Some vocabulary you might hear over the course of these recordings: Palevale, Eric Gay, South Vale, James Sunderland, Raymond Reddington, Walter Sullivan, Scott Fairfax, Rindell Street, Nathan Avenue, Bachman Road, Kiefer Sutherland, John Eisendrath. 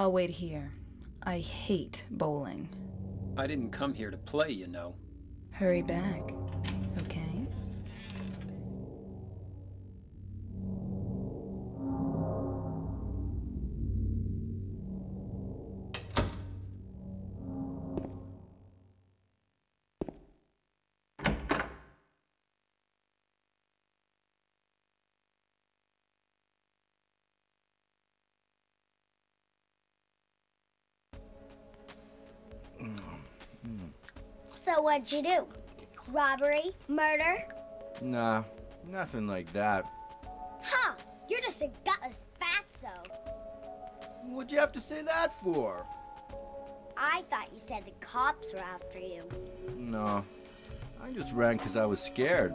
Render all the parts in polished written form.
I'll wait here. I hate bowling. I didn't come here to play, you know. Hurry back, okay? So what'd you do? Robbery? Murder? Nah, nothing like that. Huh, you're just a gutless fatso. What'd you have to say that for? I thought you said the cops were after you. No, I just ran because I was scared.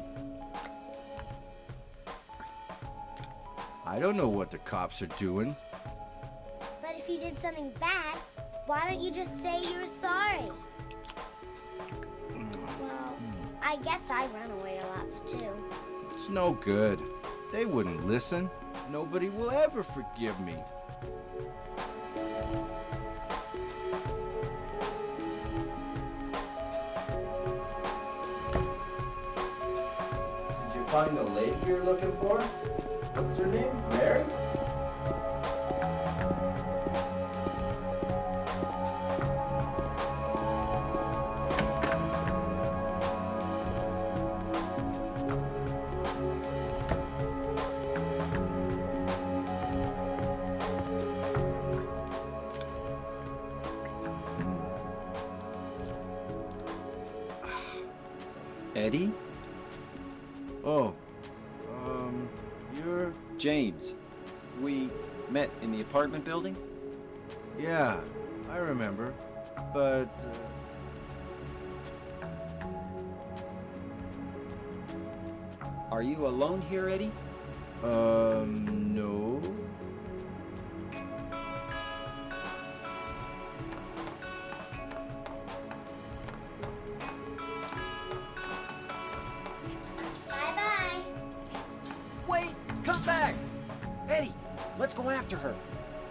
I don't know what the cops are doing. But if you did something bad, why don't you just say you were sorry? Well, I guess I run away a lot, too. It's no good. They wouldn't listen. Nobody will ever forgive me. Did you find the lady you're looking for? What's her name? Mary? Eddie? Oh, you're... James. We met in the apartment building? Yeah, I remember, but... Are you alone here, Eddie? No.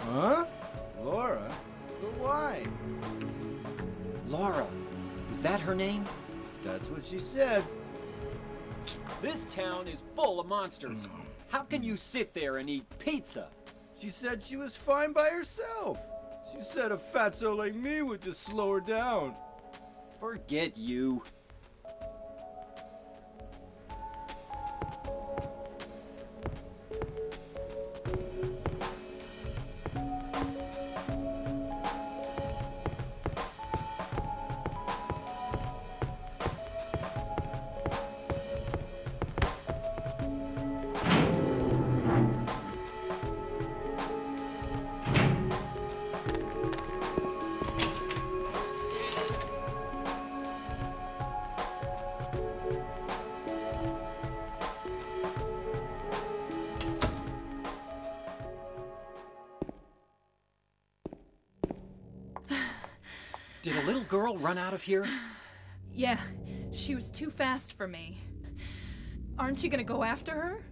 Huh? Laura? But why? Laura. Is that her name? That's what she said. This town is full of monsters. How can you sit there and eat pizza? She said she was fine by herself. She said a fatso like me would just slow her down. Forget you. Did a little girl run out of here? Yeah, she was too fast for me. Aren't you gonna go after her?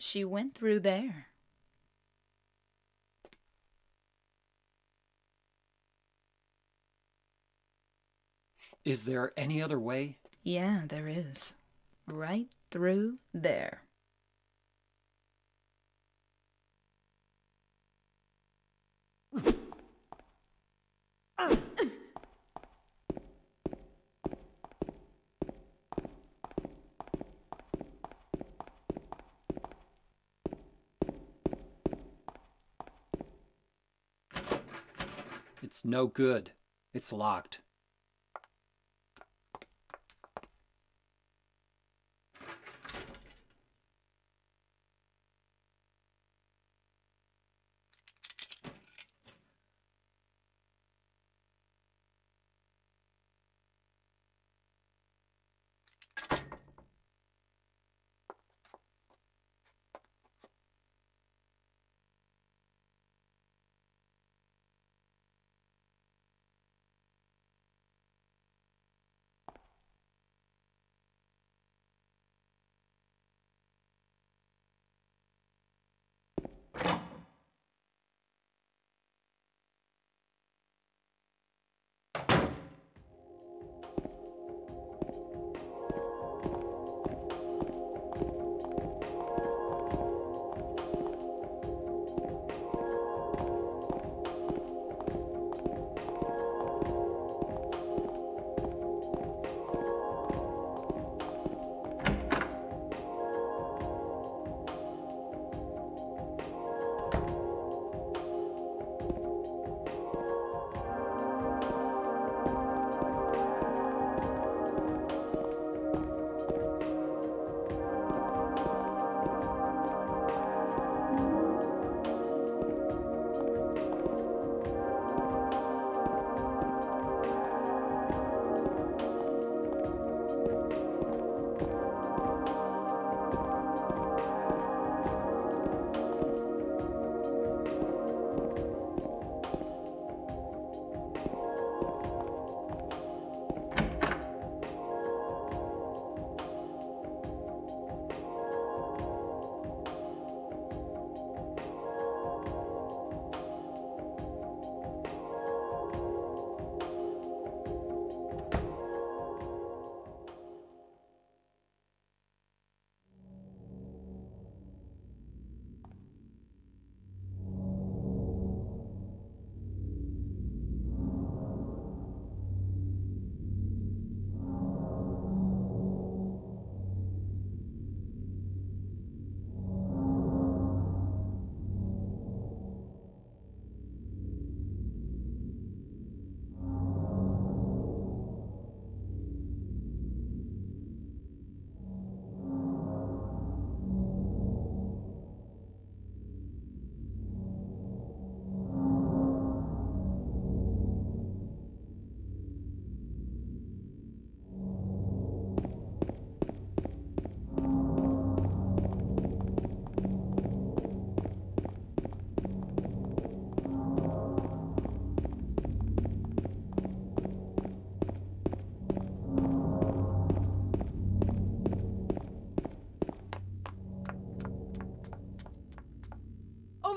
She went through there. Is there any other way? Yeah, there is. Right through there. It's no good. It's locked.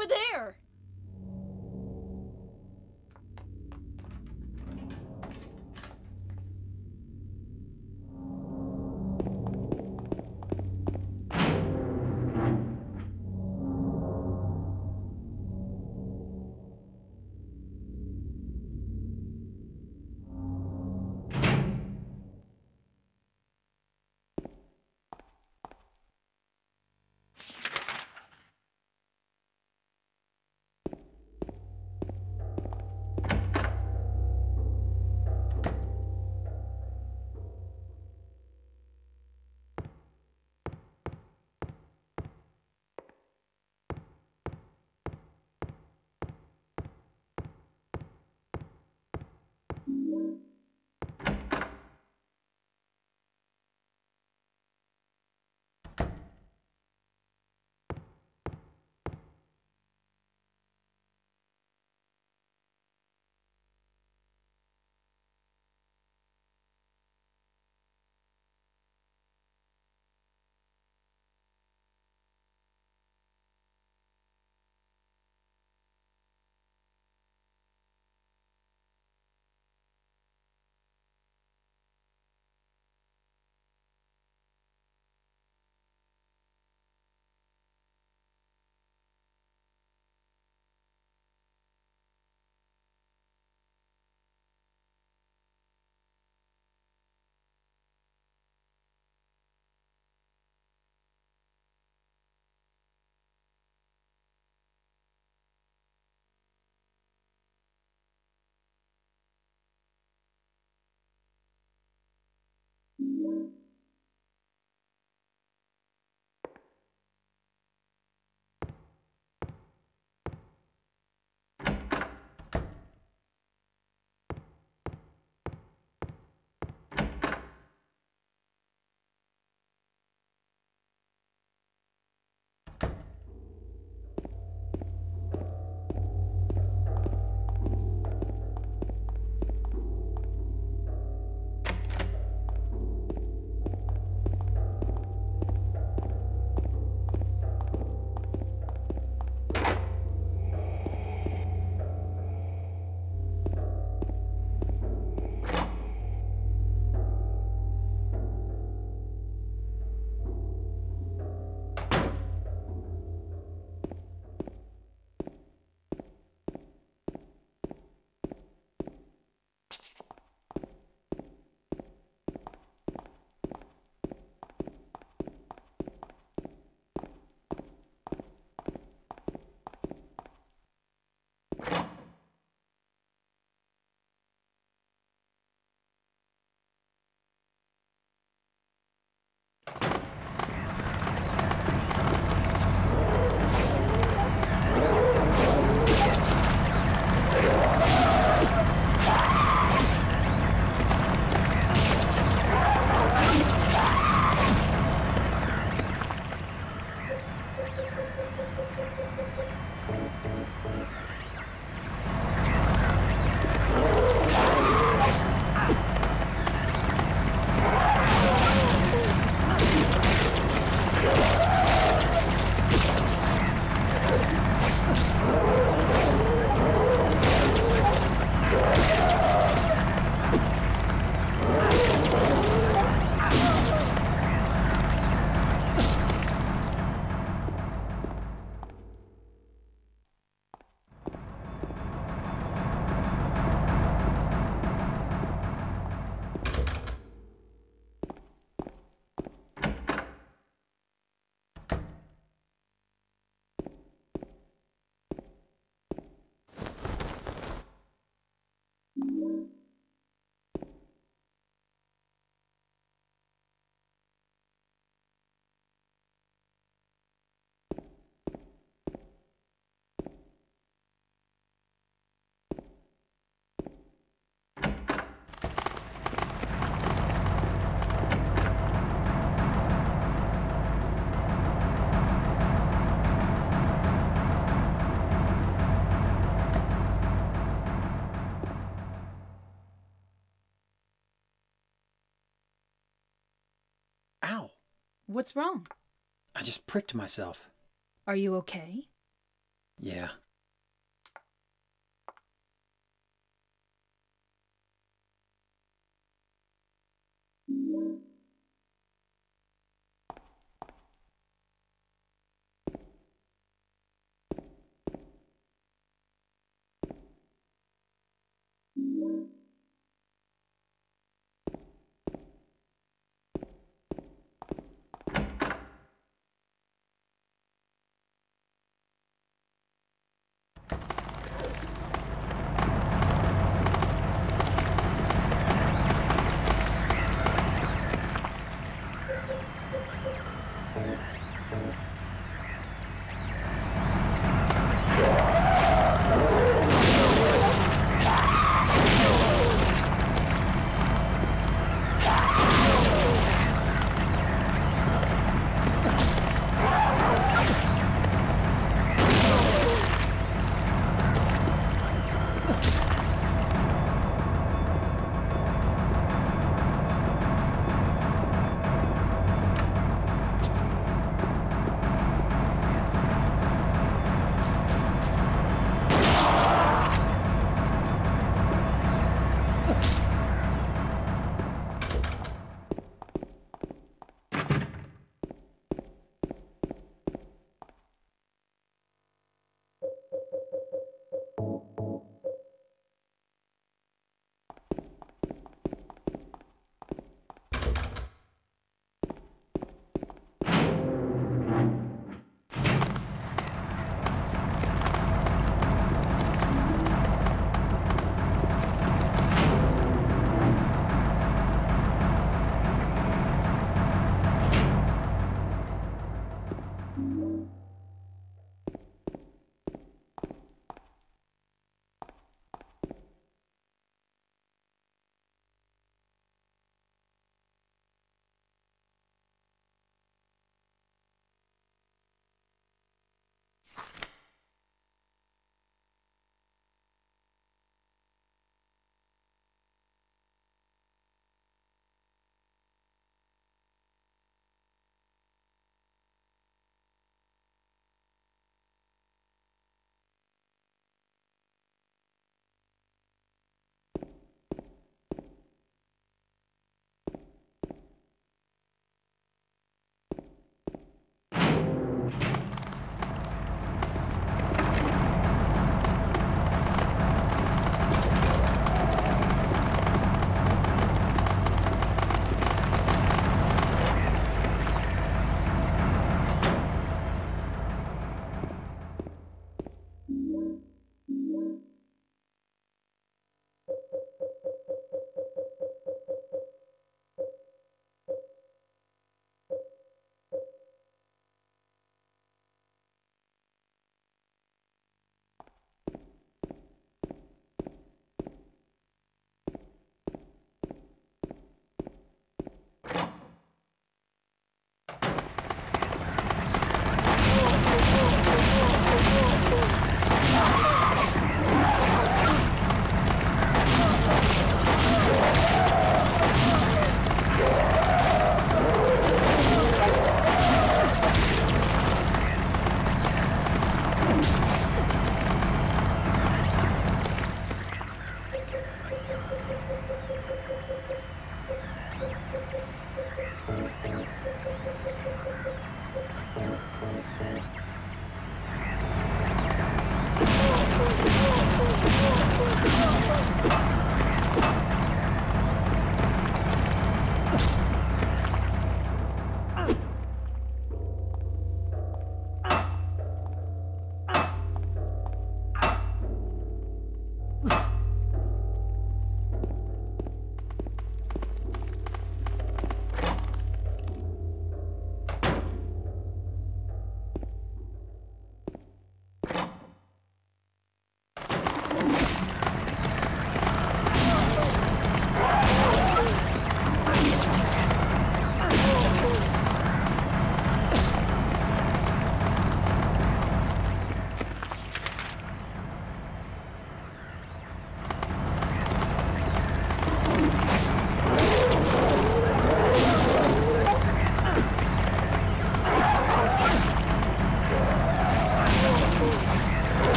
over there. What's wrong? I just pricked myself. Are you okay? Yeah.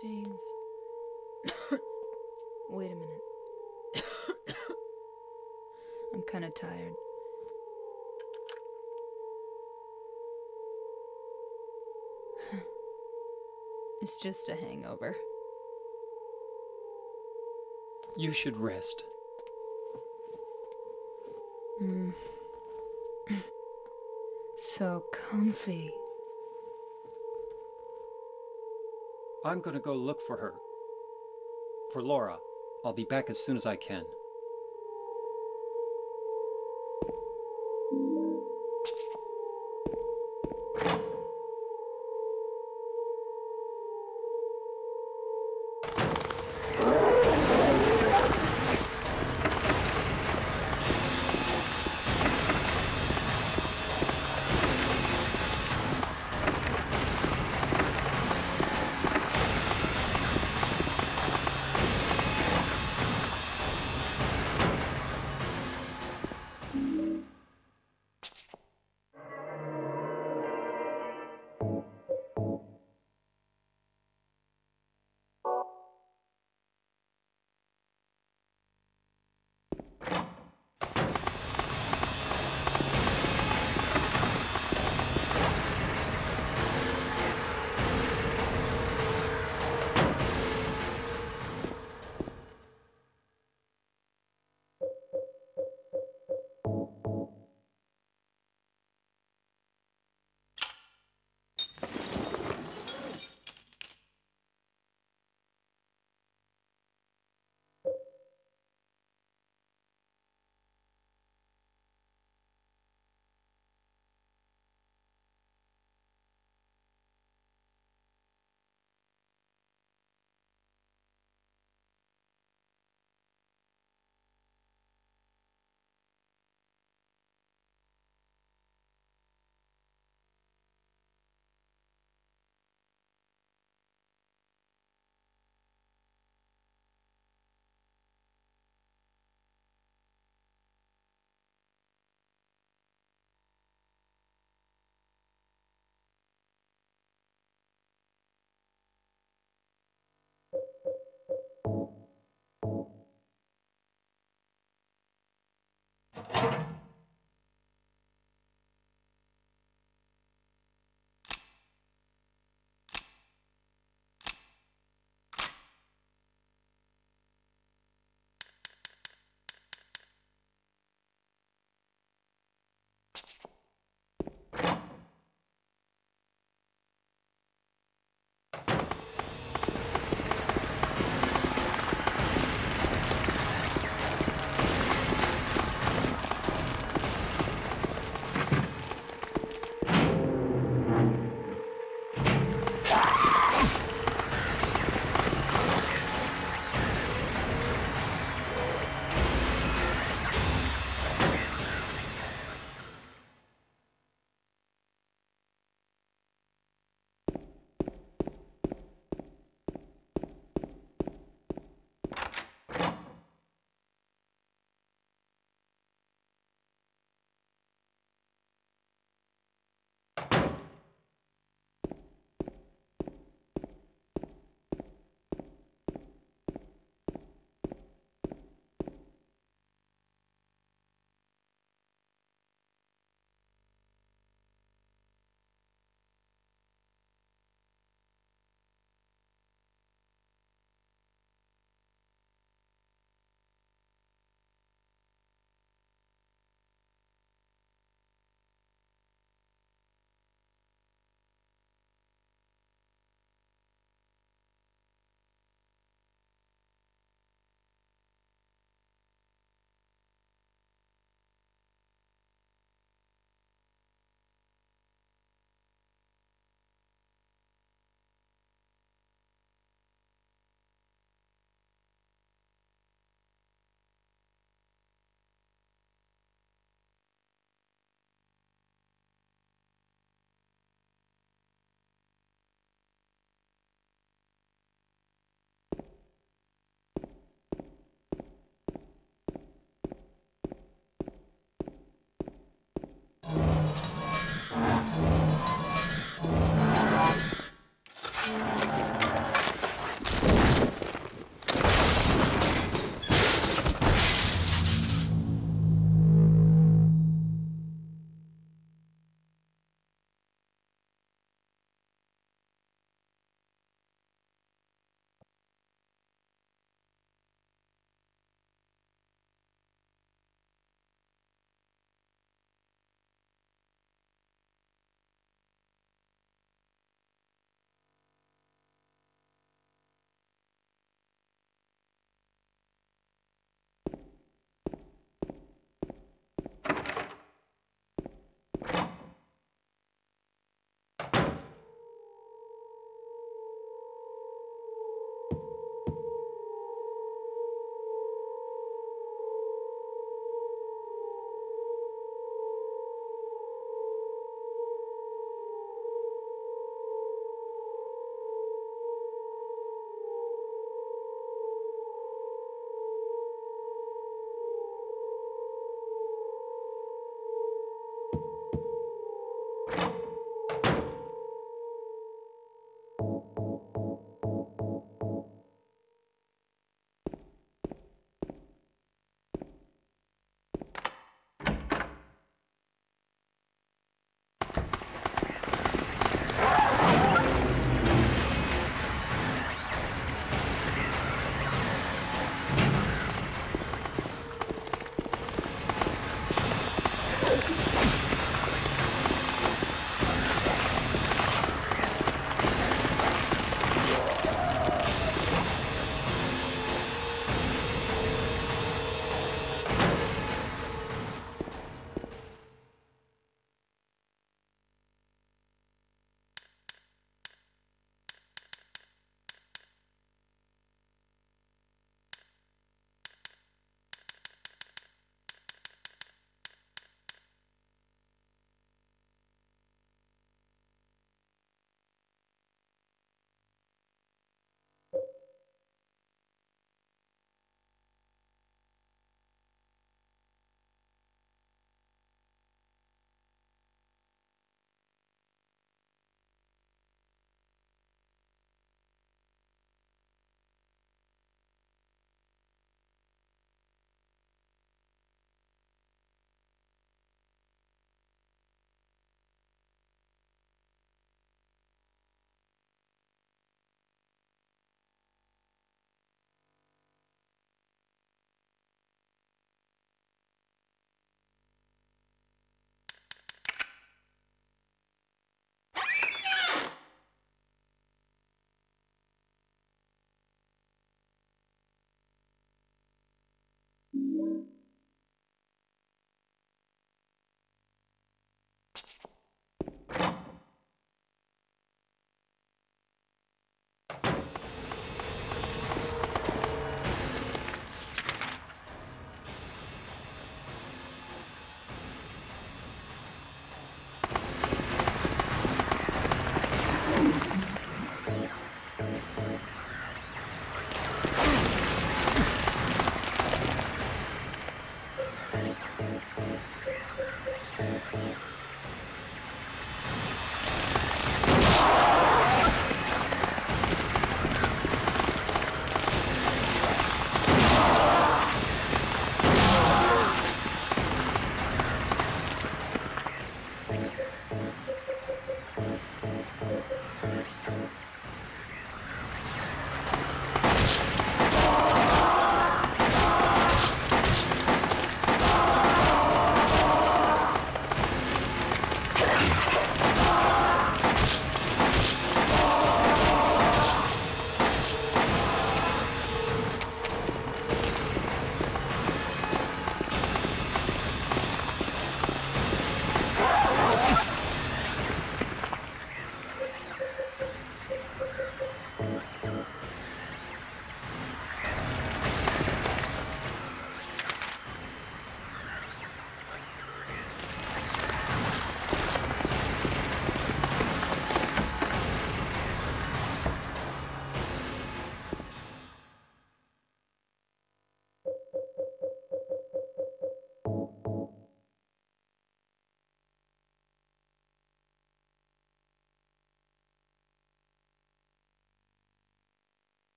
James. Wait a minute. I'm kind of tired. It's just a hangover. You should rest. Mm. So comfy. I'm gonna go look for her. For Laura. I'll be back as soon as I can.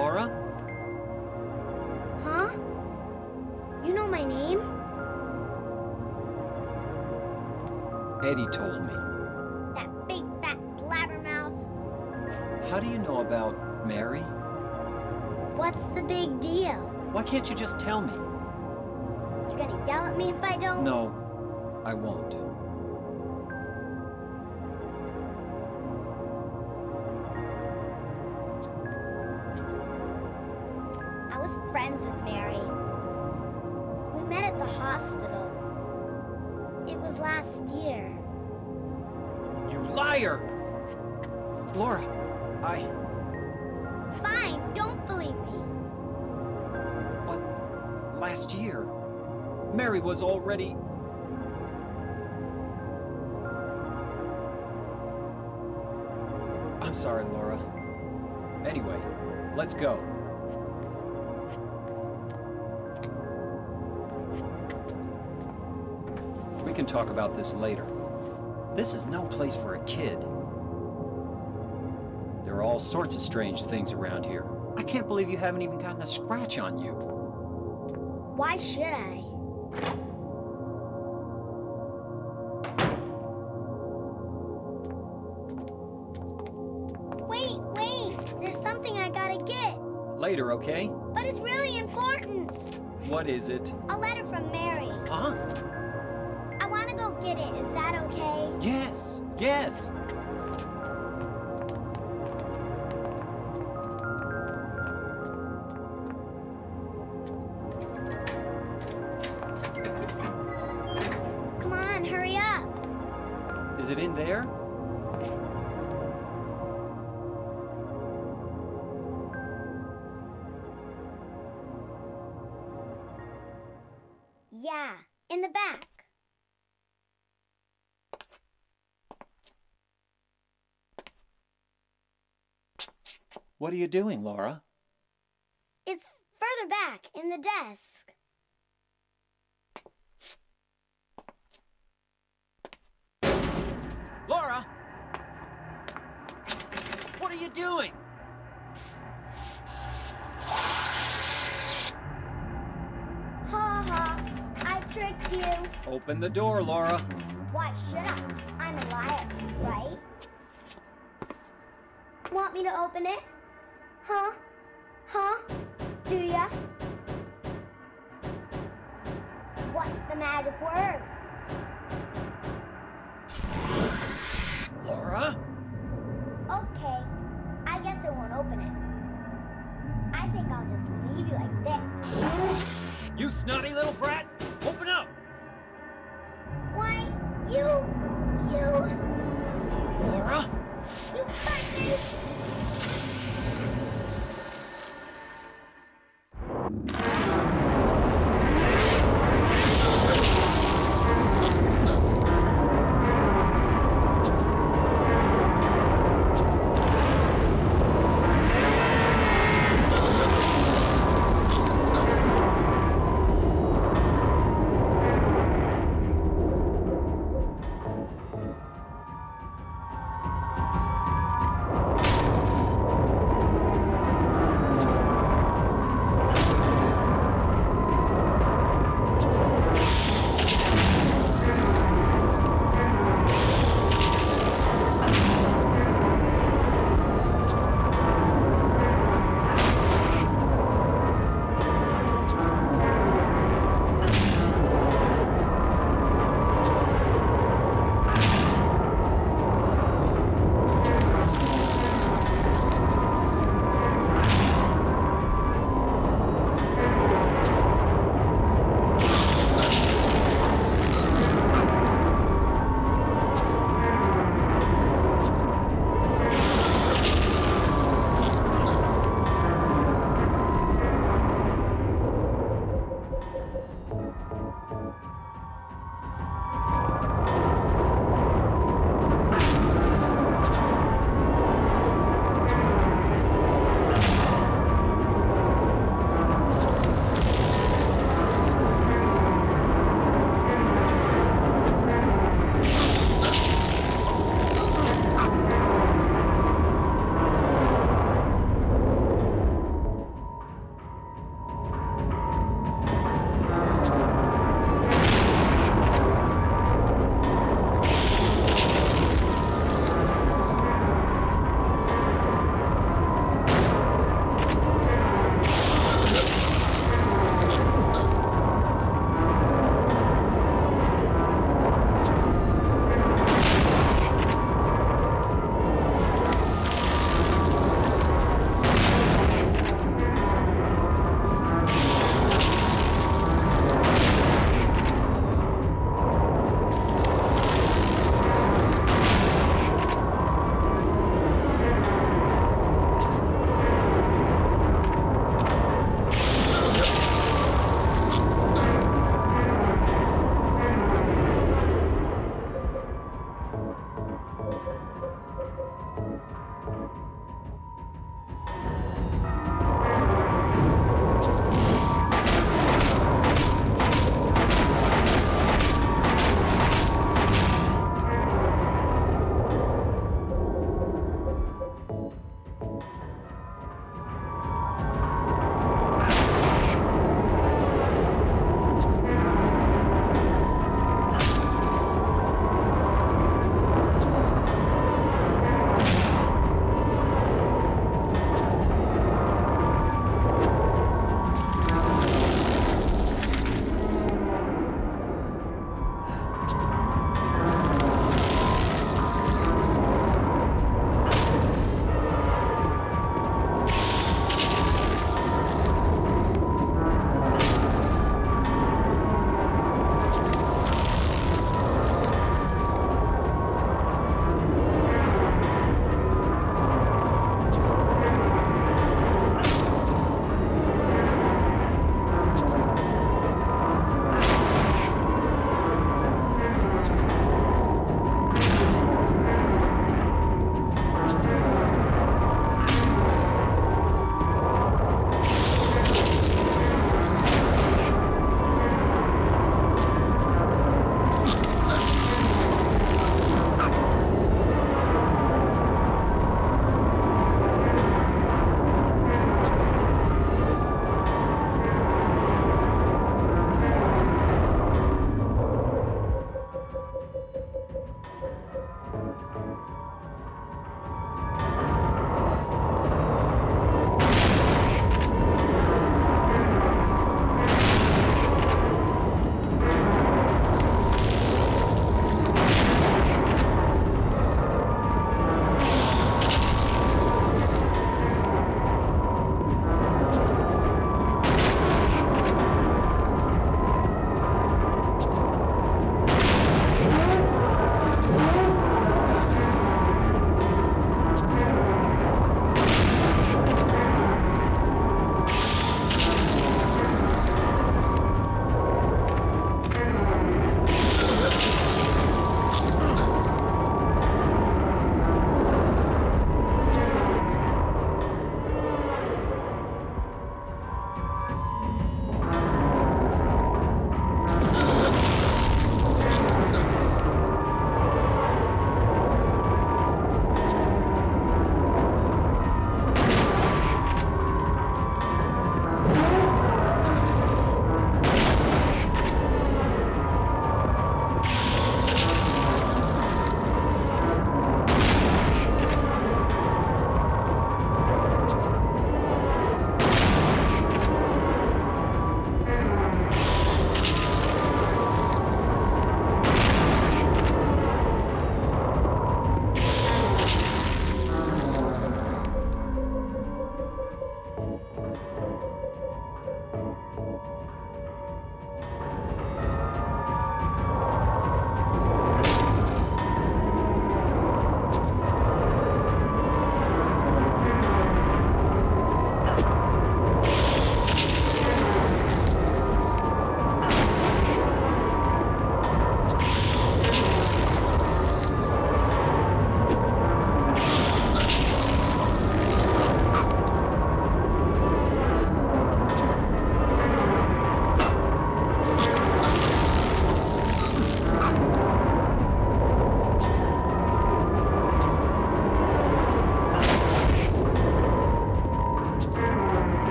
Laura? Huh? You know my name? Eddie told me. That big fat blabbermouth. How do you know about Mary? What's the big deal? Why can't you just tell me? You gonna yell at me if I don't? No, I won't. I was friends with Mary. We met at the hospital. It was last year. You liar! Laura, I... Fine, don't believe me. But last year, Mary was already... I'm sorry, Laura. Anyway, let's go. We can talk about this later. This is no place for a kid. There are all sorts of strange things around here. I can't believe you haven't even gotten a scratch on you. Why should I? Wait, wait! There's something I gotta get! Later, okay? But it's really important! What is it? A letter from Mary. Huh? I wanna go get it, is that okay? Yes, yes! What are you doing, Laura? It's further back, in the desk. Laura! What are you doing? Ha-ha, I tricked you. Open the door, Laura. Why should I? I'm a liar, right? Want me to open it? Huh? Huh? Do ya? What's the magic word? Laura? Okay. I guess I won't open it. I think I'll just leave you like this. You snotty little brat! Open up! Why, you... Laura? You hurt me!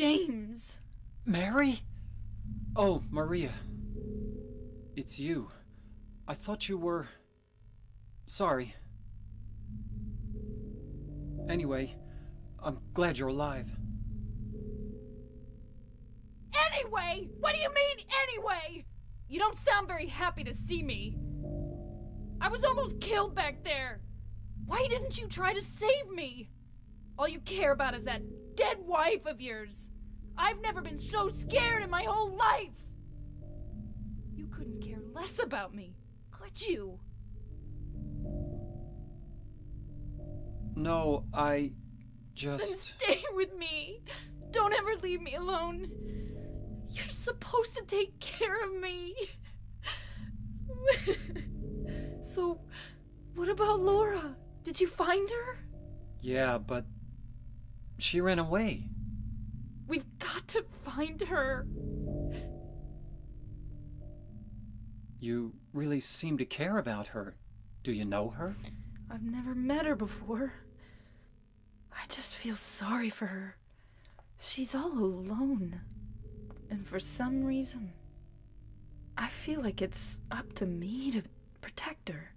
James. Mary? Oh, Maria. It's you. I thought you were... sorry. Anyway, I'm glad you're alive. Anyway? What do you mean, anyway? You don't sound very happy to see me. I was almost killed back there. Why didn't you try to save me? All you care about is that dead wife of yours. I've never been so scared in my whole life. You couldn't care less about me, could you? No, I just... Then stay with me. Don't ever leave me alone. You're supposed to take care of me. So, what about Laura? Did you find her? Yeah, but she ran away. We've got to find her. You really seem to care about her. Do you know her? I've never met her before. I just feel sorry for her. She's all alone. And for some reason, I feel like it's up to me to protect her.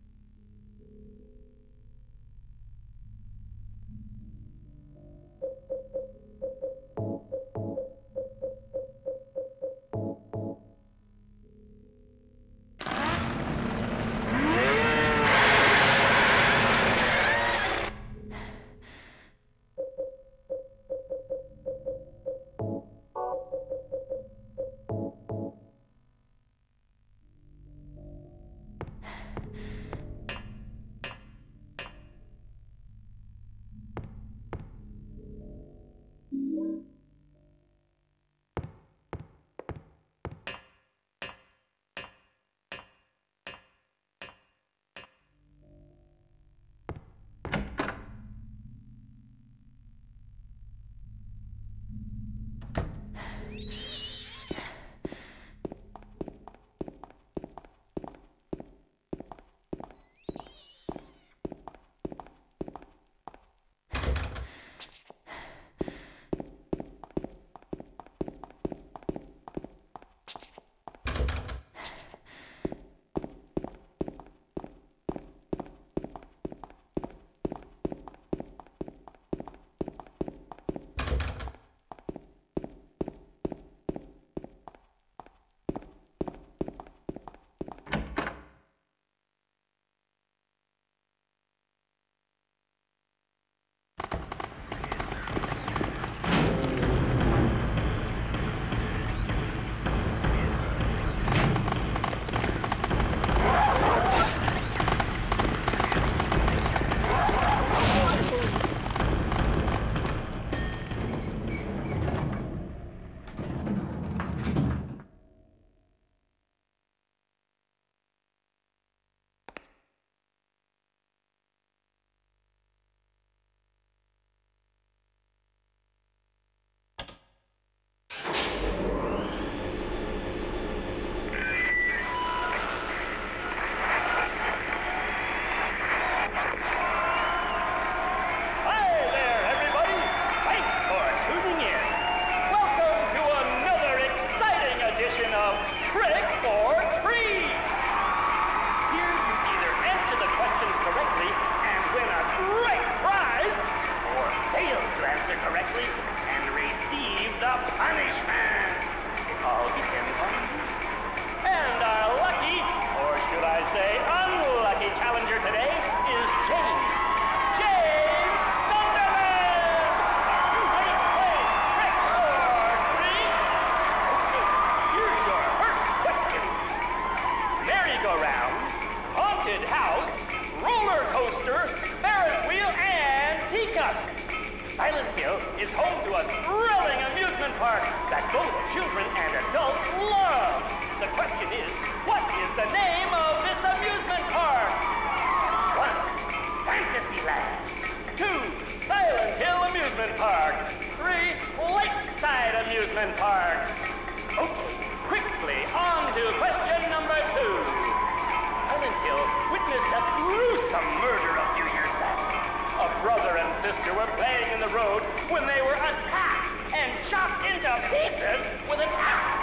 A gruesome murder a few years back. a brother and sister were playing in the road when they were attacked and chopped into pieces with an axe.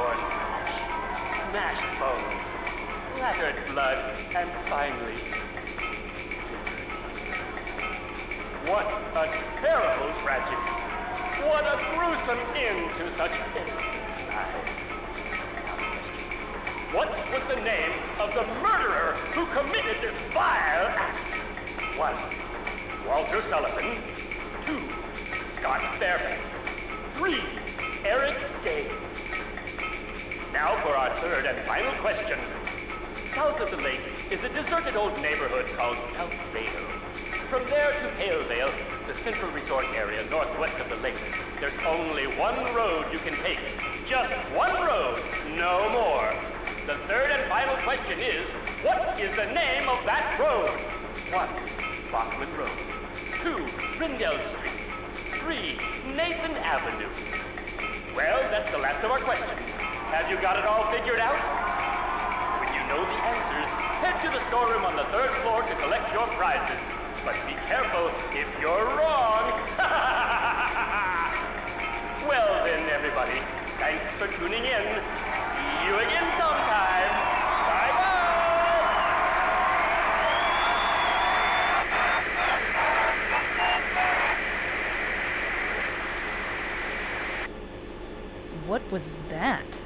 Or smashed bones, splattered blood, and finally... What a terrible tragedy. What a gruesome end to such innocent lives. What was the name of the murderer who committed this vile act? 1. Walter Sullivan. 2. Scott Fairfax. 3. Eric Gay. Now for our third and final question. South of the lake is a deserted old neighborhood called South Vale. From there to Palevale, the central resort area northwest of the lake, there's only one road you can take. Just one road, no more. The third and final question is, what is the name of that road? 1. Bachman Road. 2. Rindell Street. 3. Nathan Avenue. Well, that's the last of our questions. Have you got it all figured out? When you know the answers, head to the storeroom on the 3rd floor to collect your prizes. But be careful if you're wrong. Well then, everybody, thanks for tuning in. See you again sometime. Bye-bye. What was that?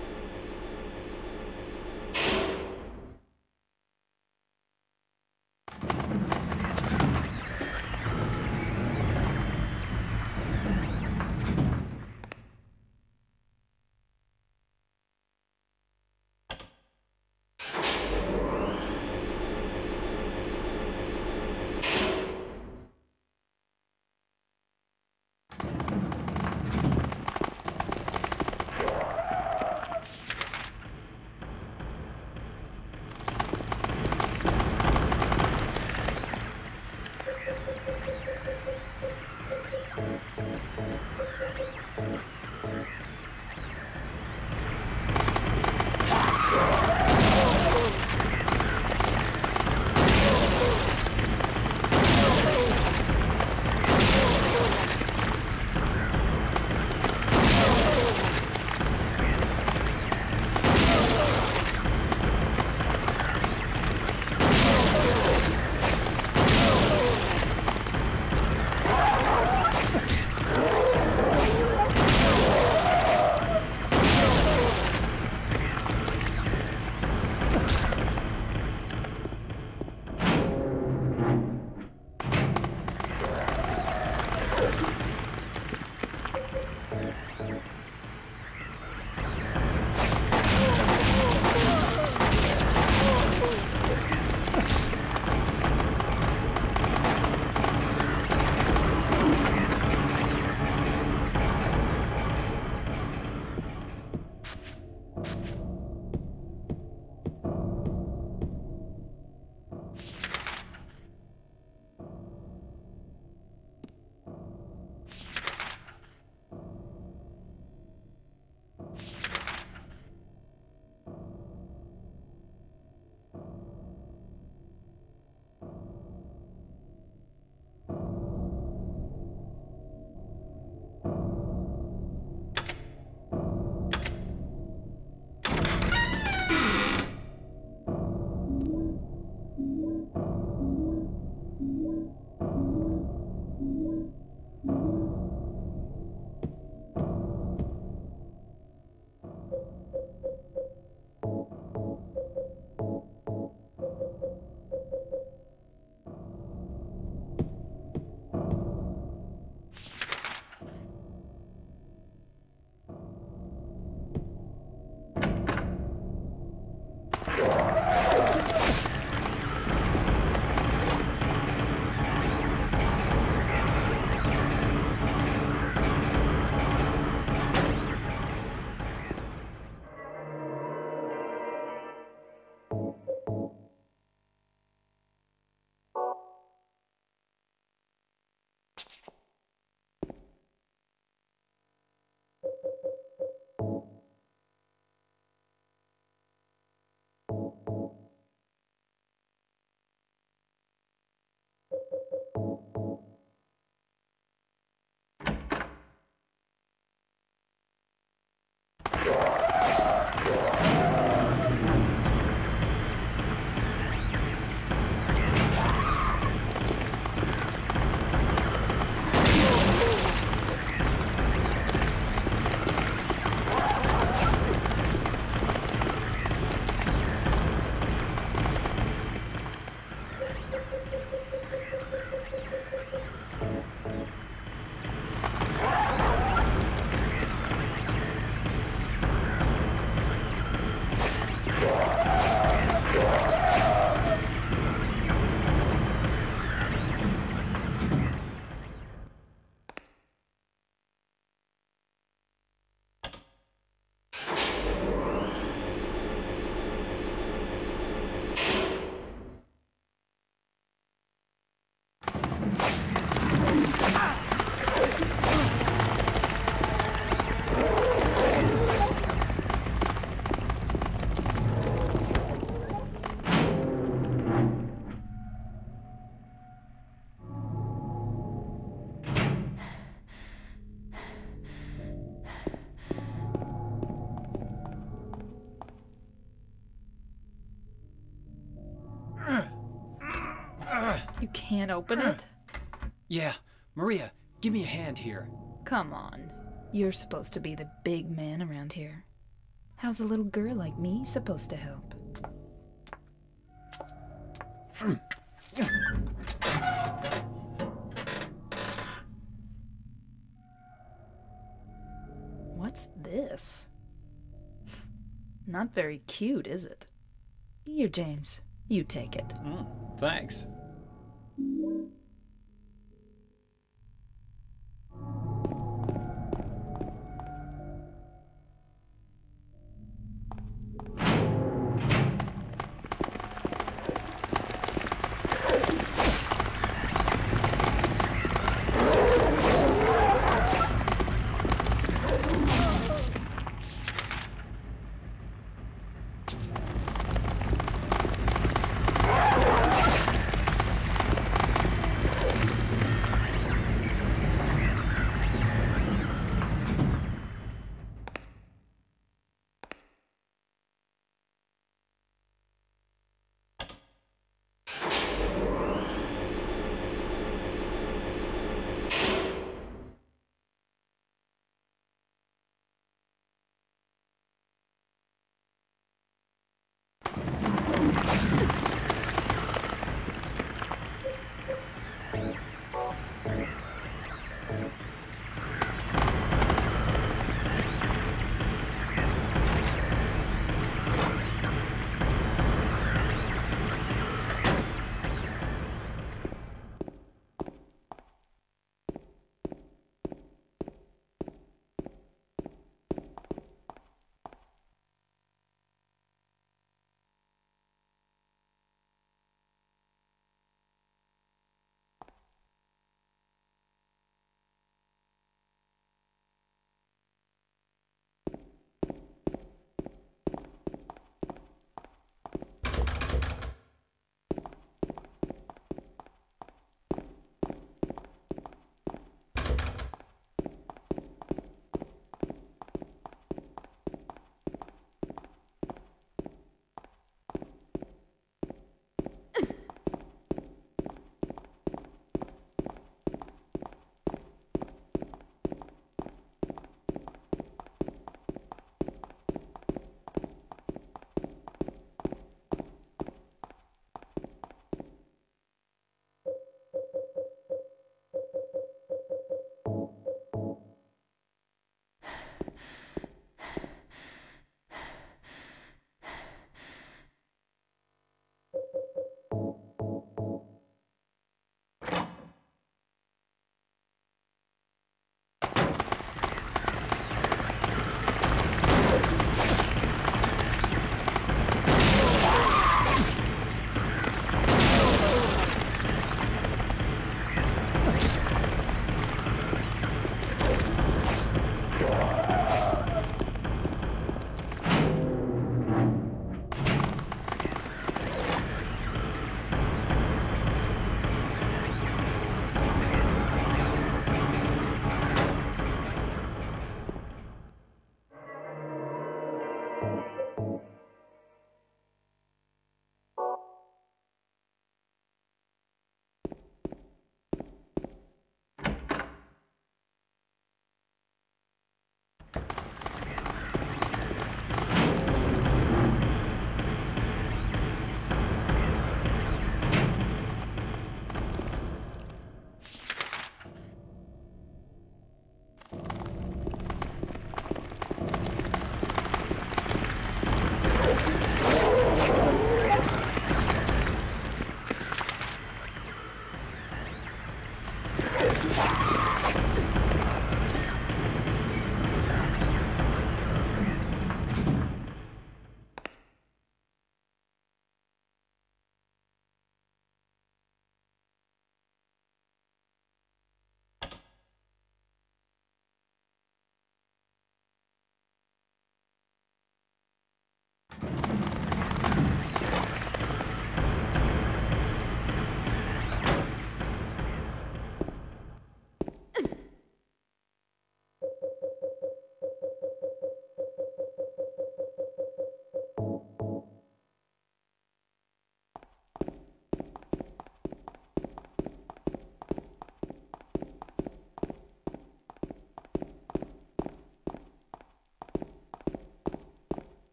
Can't open it? Yeah. Maria, give me a hand here. Come on. You're supposed to be the big man around here. How's a little girl like me supposed to help? What's this? Not very cute, is it? Here, James. You take it. Mm, thanks.